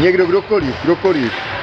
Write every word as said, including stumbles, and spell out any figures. Někdo, kdokoliv, kdokoliv.